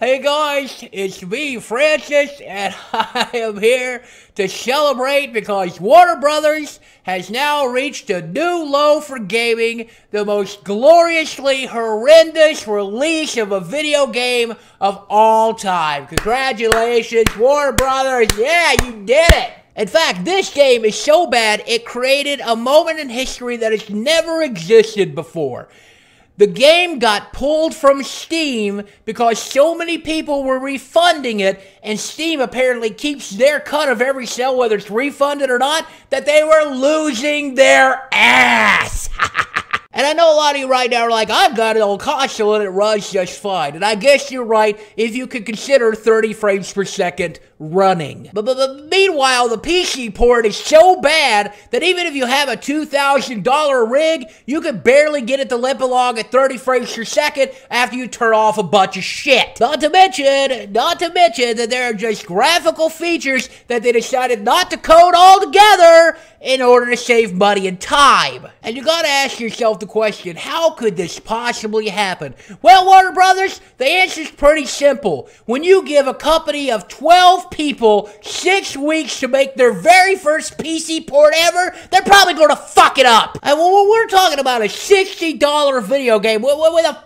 Hey guys, it's me, Francis, and I am here to celebrate because Warner Brothers has now reached a new low for gaming, the most gloriously horrendous release of a video game of all time. Congratulations, Warner Brothers. Yeah, you did it. In fact, this game is so bad, it created a moment in history that has never existed before. The game got pulled from Steam because so many people were refunding it, and Steam apparently keeps their cut of every sale, whether it's refunded or not, that they were losing their ass. And I know a lot of you right now are like, I've got an old console and it runs just fine. And I guess you're right if you could consider 30 frames per second running. But meanwhile, the PC port is so bad that even if you have a $2,000 rig, you can barely get it to limp along at 30 frames per second after you turn off a bunch of shit. Not to mention that there are just graphical features that they decided not to code altogether in order to save money and time. And you gotta ask yourself the question, how could this possibly happen? Well, Warner Brothers, the answer's pretty simple. When you give a company of 12 people 6 weeks to make their very first PC port ever, they're probably gonna fuck it up. And we're talking about a $60 video game with a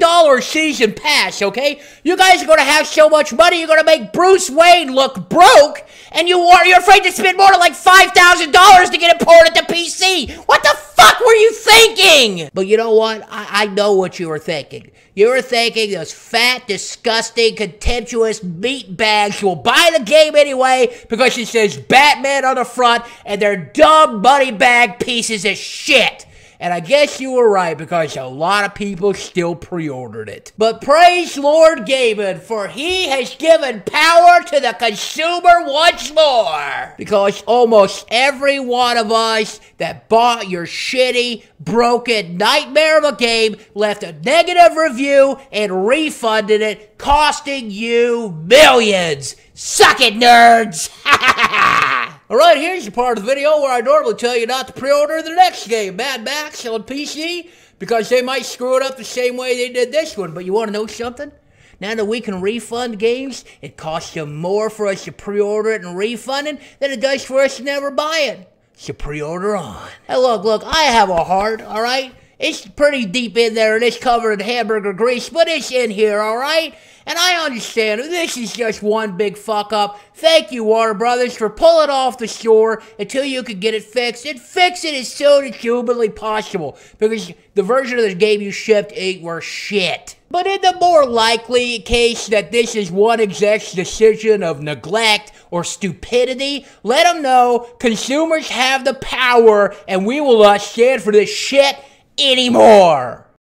$40 season pass, okay? You guys are gonna have so much money, you're gonna make Bruce Wayne look broke, and you're afraid to spend more than like $5,000 to get it ported to PC. What the fuck were you thinking? But you know what? I know what you were thinking. You were thinking those fat, disgusting, contemptuous meatbags will buy the game anyway because it says Batman on the front and they're dumb money bag pieces of shit. And I guess you were right because a lot of people still pre-ordered it. But praise Lord Gaben, for he has given power to the consumer once more. Because almost every one of us that bought your shitty, broken nightmare of a game left a negative review and refunded it, costing you millions. Suck it, nerds! Alright, here's the part of the video where I normally tell you not to pre-order the next game, Mad Max, on PC, because they might screw it up the same way they did this one. But you want to know something? Now that we can refund games, it costs them more for us to pre-order it and refund it than it does for us to never buy it. So pre-order on. Hey, look, I have a heart, alright? It's pretty deep in there, and it's covered in hamburger grease, but it's in here, alright? And I understand, this is just one big fuck-up. Thank you, Warner Brothers, for pulling off the shore until you could get it fixed, and fix it as soon as humanly possible, because the version of this game you shipped ain't worth shit. But in the more likely case that this is one exec's decision of neglect or stupidity, let them know consumers have the power, and we will not stand for this shit anymore.